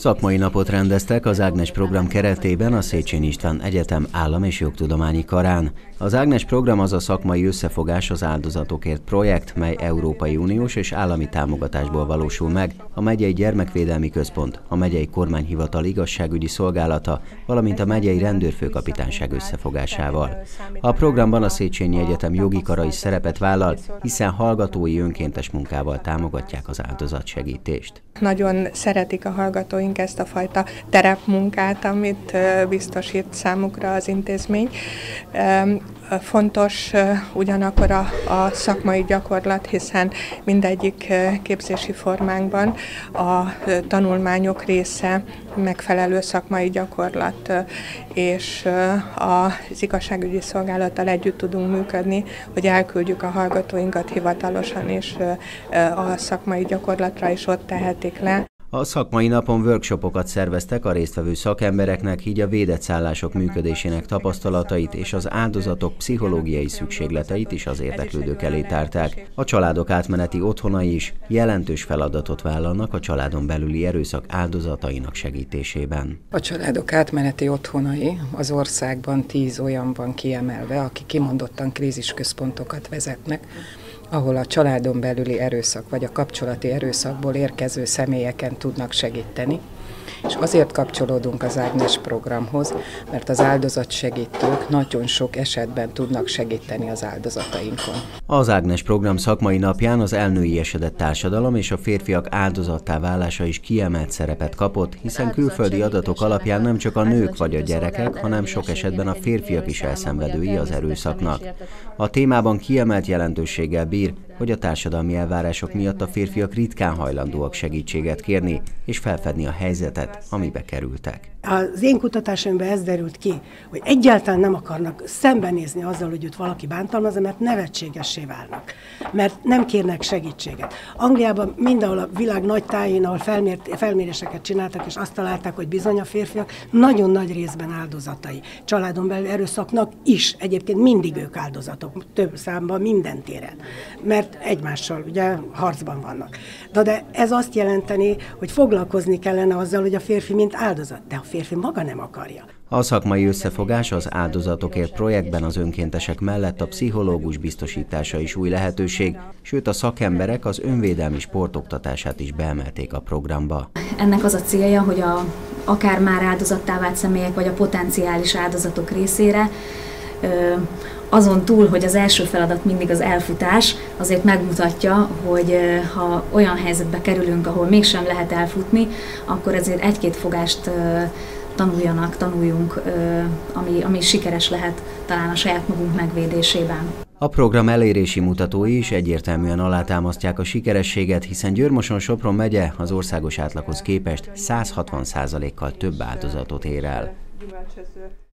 Szakmai napot rendeztek az Ágnes program keretében a Széchenyi István Egyetem Állam- és Jogtudományi Karán. Az Ágnes program az a szakmai összefogás az áldozatokért projekt, mely Európai Uniós és állami támogatásból valósul meg. A Megyei Gyermekvédelmi Központ, a Megyei Kormányhivatal Igazságügyi Szolgálata, valamint a Megyei Rendőr-főkapitányság összefogásával. A programban a Széchenyi Egyetem Jogi Karai szerepet vállal, hiszen hallgatói önkéntes munkával támogatják az áldozatsegítést. Nagyon szeretik a hallgatóink ezt a fajta terepmunkát, amit biztosít számukra az intézmény. Fontos ugyanakkor a szakmai gyakorlat, hiszen mindegyik képzési formánkban a tanulmányok része megfelelő szakmai gyakorlat, és az igazságügyi szolgálattal együtt tudunk működni, hogy elküldjük a hallgatóinkat hivatalosan is a szakmai gyakorlatra, és ott tehetik le. A szakmai napon workshopokat szerveztek a résztvevő szakembereknek, így a védett szállások működésének tapasztalatait és az áldozatok pszichológiai szükségleteit is az érdeklődők elé tárták. A családok átmeneti otthonai is jelentős feladatot vállalnak a családon belüli erőszak áldozatainak segítésében. A családok átmeneti otthonai az országban 10 olyan van kiemelve, akik kimondottan krízisközpontokat vezetnek, ahol a családon belüli erőszak vagy a kapcsolati erőszakból érkező személyeken tudnak segíteni. És azért kapcsolódunk az Ágnes programhoz, mert az áldozatsegítők nagyon sok esetben tudnak segíteni az áldozatainkon. Az Ágnes program szakmai napján az elnőiesedett társadalom és a férfiak áldozattá válása is kiemelt szerepet kapott, hiszen külföldi adatok alapján nem csak a nők vagy a gyerekek, hanem sok esetben a férfiak is elszenvedői az erőszaknak. A témában kiemelt jelentőséggel bír, hogy a társadalmi elvárások miatt a férfiak ritkán hajlandóak segítséget kérni és felfedni a helyzetet, amibe kerültek. Az én kutatásomban ez derült ki, hogy egyáltalán nem akarnak szembenézni azzal, hogy őt valaki bántalmazza, mert nevetségessé válnak, mert nem kérnek segítséget. Angliában mindenhol a világ nagy tájén, ahol felméréseket csináltak, és azt találták, hogy bizony a férfiak nagyon nagy részben áldozatai. Családon belül erőszaknak is egyébként mindig ők áldozatok, több számban, minden téren, mert egymással ugye harcban vannak. De ez azt jelenteni, hogy foglalkozni kellene azzal, hogy a férfi mint áldozat, de a férfi maga nem akarja. A szakmai összefogás az áldozatokért projektben az önkéntesek mellett a pszichológus biztosítása is új lehetőség, sőt a szakemberek az önvédelmi sportoktatását is beemelték a programba. Ennek az a célja, hogy akár már áldozattá vált személyek vagy a potenciális áldozatok részére, azon túl, hogy az első feladat mindig az elfutás, azért megmutatja, hogy ha olyan helyzetbe kerülünk, ahol mégsem lehet elfutni, akkor azért egy-két fogást tanuljunk, ami sikeres lehet talán a saját magunk megvédésében. A program elérési mutatói is egyértelműen alátámasztják a sikerességet, hiszen Győr-Moson-Sopron megye az országos átlaghoz képest 160%-kal több áldozatot ér el.